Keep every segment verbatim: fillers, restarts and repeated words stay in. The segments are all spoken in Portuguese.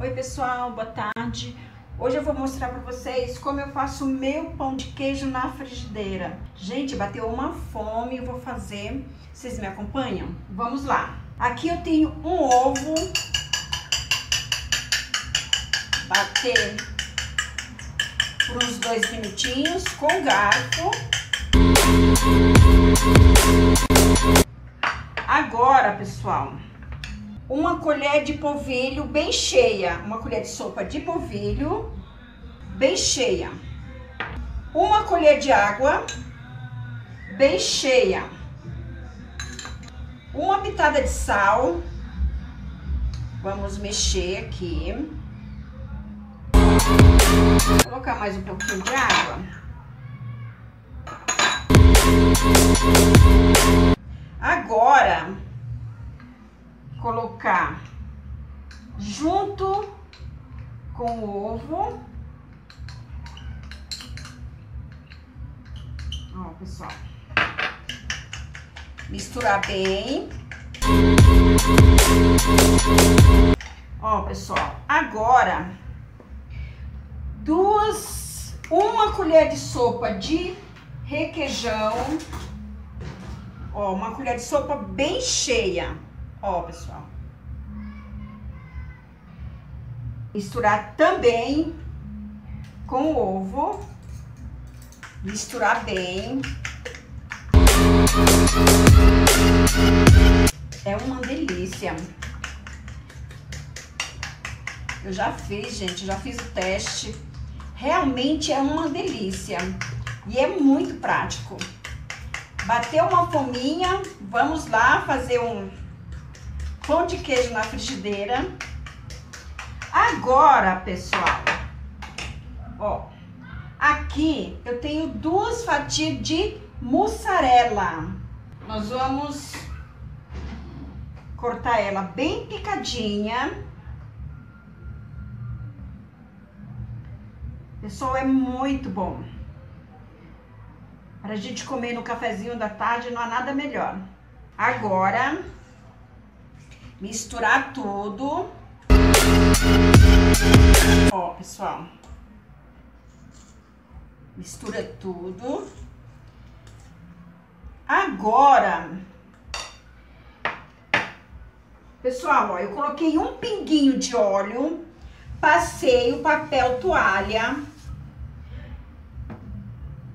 Oi pessoal, boa tarde. Hoje eu vou mostrar pra vocês como eu faço o meu pão de queijo na frigideira. Gente, bateu uma fome, eu vou fazer. Vocês me acompanham? Vamos lá. Aqui eu tenho um ovo. Bater por uns dois minutinhos com o garfo. Agora, pessoal, uma colher de polvilho bem cheia, uma colher de sopa de polvilho bem cheia, uma colher de água bem cheia, uma pitada de sal. Vamos mexer aqui. Vou colocar mais um pouquinho de água. Agora, colocar junto com o ovo. Ó, pessoal. Misturar bem. Ó, pessoal. Agora, duas, uma colher de sopa de requeijão. Ó, uma colher de sopa bem cheia. Ó, pessoal. Misturar também com o ovo. Misturar bem. É uma delícia. Eu já fiz, gente. Já fiz o teste. Realmente é uma delícia. E é muito prático. Bateu uma fominha, vamos lá fazer um pão de queijo na frigideira. Agora, pessoal, ó, aqui eu tenho duas fatias de mussarela. Nós vamos cortar ela bem picadinha. Pessoal, é muito bom. Pra gente comer no cafezinho da tarde, não há nada melhor. Agora, misturar tudo. Ó, pessoal. Mistura tudo. Agora, pessoal, ó, eu coloquei um pinguinho de óleo, passei o papel toalha.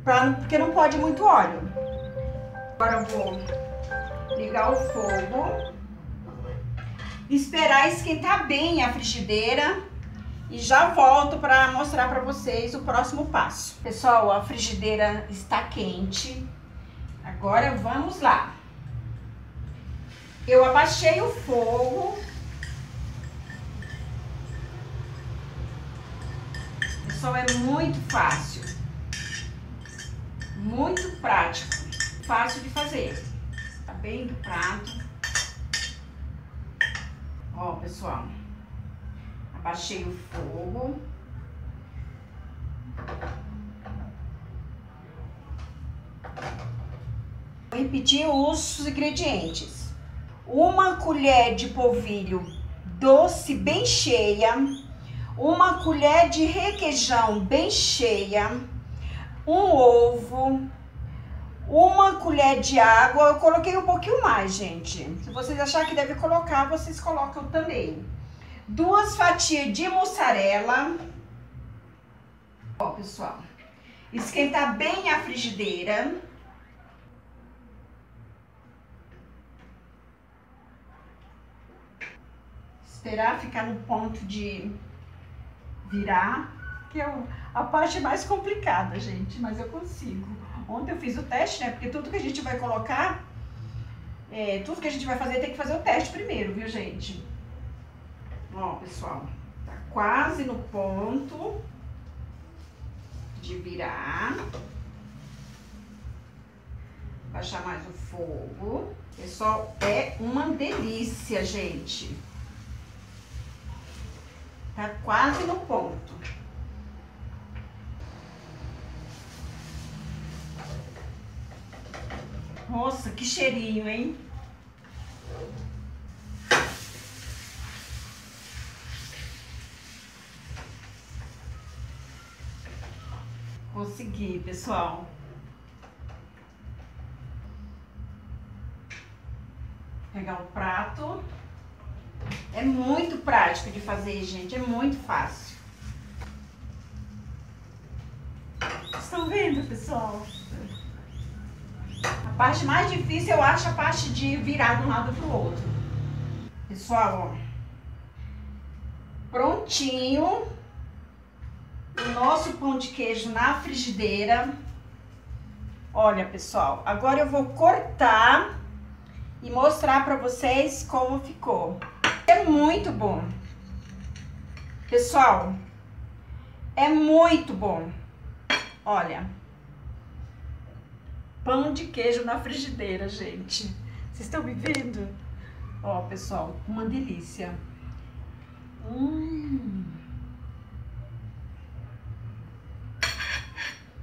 Pra, porque não pode muito óleo. Agora eu vou ligar o fogo, esperar esquentar bem a frigideira e já volto para mostrar para vocês o próximo passo. Pessoal, a frigideira está quente. Agora vamos lá. Eu abaixei o fogo. Pessoal, é muito fácil. Muito prático, fácil de fazer. Tá bem do prato. Ó, pessoal. Abaixei o fogo. Vou repetir os ingredientes. Uma colher de polvilho doce bem cheia. Uma colher de requeijão bem cheia. Um ovo, uma colher de água. Eu coloquei um pouquinho mais, gente. Se vocês acharem que deve colocar, vocês colocam também. Duas fatias de mussarela. Ó, pessoal. Esquentar bem a frigideira. Esperar ficar no ponto de virar. Que é a parte mais complicada, gente, mas eu consigo. Ontem eu fiz o teste, né? Porque tudo que a gente vai colocar, é, tudo que a gente vai fazer, tem que fazer o teste primeiro, viu, gente? Ó, pessoal, tá quase no ponto de virar. Baixar mais o fogo. Pessoal, é uma delícia, gente. Tá quase no ponto. Nossa, que cheirinho, hein? Consegui, pessoal. Pegar um prato. É muito prático de fazer, gente. É muito fácil. Estão vendo, pessoal? A parte mais difícil, eu acho, a parte de virar de um lado pro outro. Pessoal, ó. Prontinho. O nosso pão de queijo na frigideira. Olha, pessoal, agora eu vou cortar e mostrar pra vocês como ficou. É muito bom. Pessoal, é muito bom. Olha. Pão de queijo na frigideira, gente. Vocês estão me vendo? Ó, pessoal, uma delícia. Hum...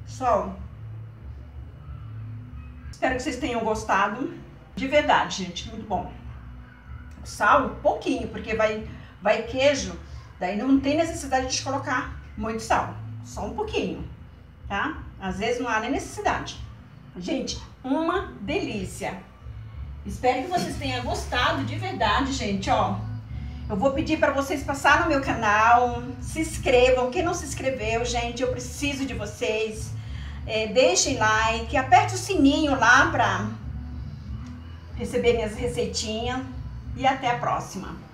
Pessoal, espero que vocês tenham gostado. De verdade, gente, muito bom. Sal, um pouquinho, porque vai, vai queijo, daí não tem necessidade de colocar muito sal. Só um pouquinho, tá? Às vezes não há nem necessidade. Gente, uma delícia. Espero que vocês tenham gostado, de verdade, gente, ó. Eu vou pedir para vocês passar no meu canal, se inscrevam. Quem não se inscreveu, gente, eu preciso de vocês. É, deixem like, aperte o sininho lá para receber minhas receitinhas e até a próxima.